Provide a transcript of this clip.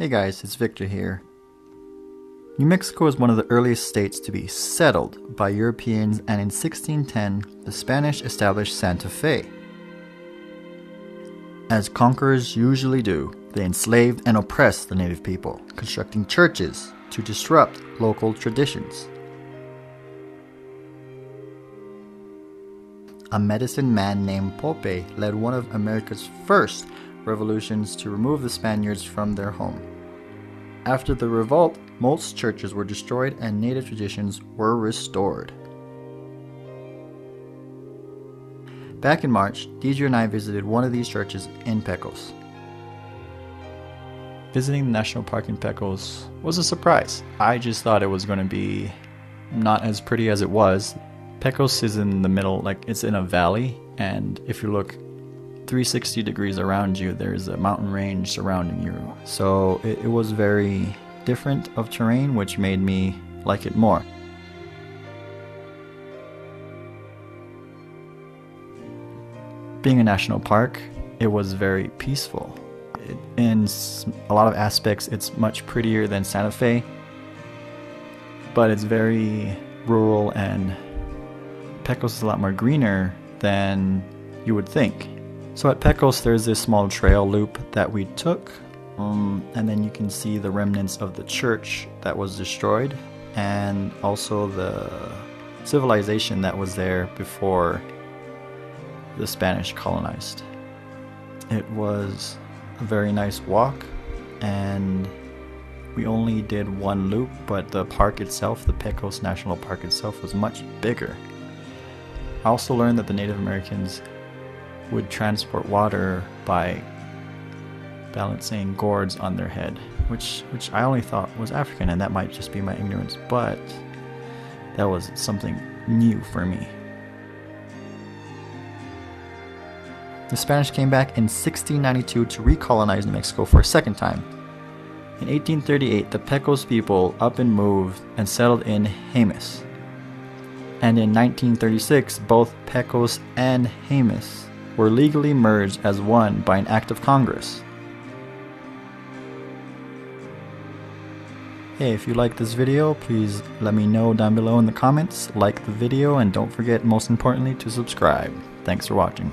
Hey guys, it's Victor here. New Mexico is one of the earliest states to be settled by Europeans, and in 1610, the Spanish established Santa Fe. As conquerors usually do, they enslaved and oppressed the native people, constructing churches to disrupt local traditions. A medicine man named Pope led one of America's first revolutions to remove the Spaniards from their home. After the revolt, most churches were destroyed and native traditions were restored. Back in March, Deidra and I visited one of these churches in Pecos. Visiting the national park in Pecos was a surprise. I just thought it was going to be not as pretty as it was. Pecos is in the middle, like it's in a valley, and if you look 360 degrees around you, there's a mountain range surrounding you. So it was very different of terrain, which made me like it more. Being a national park, it was very peaceful. In a lot of aspects, it's much prettier than Santa Fe, but it's very rural, and Pecos is a lot more greener than you would think. So at Pecos, there's this small trail loop that we took, and then you can see the remnants of the church that was destroyed, and also the civilization that was there before the Spanish colonized. It was a very nice walk, and we only did one loop, but the park itself, the Pecos National Park itself, was much bigger. I also learned that the Native Americans would transport water by balancing gourds on their head, which I only thought was African, and that might just be my ignorance, but that was something new for me. The Spanish came back in 1692 to recolonize New Mexico for a second time. In 1838, the Pecos people up and moved and settled in Jemez. And in 1936, both Pecos and Jemez were legally merged as one by an act of Congress. Hey, if you like this video, please let me know down below in the comments, like the video, and don't forget, most importantly, to subscribe. Thanks for watching.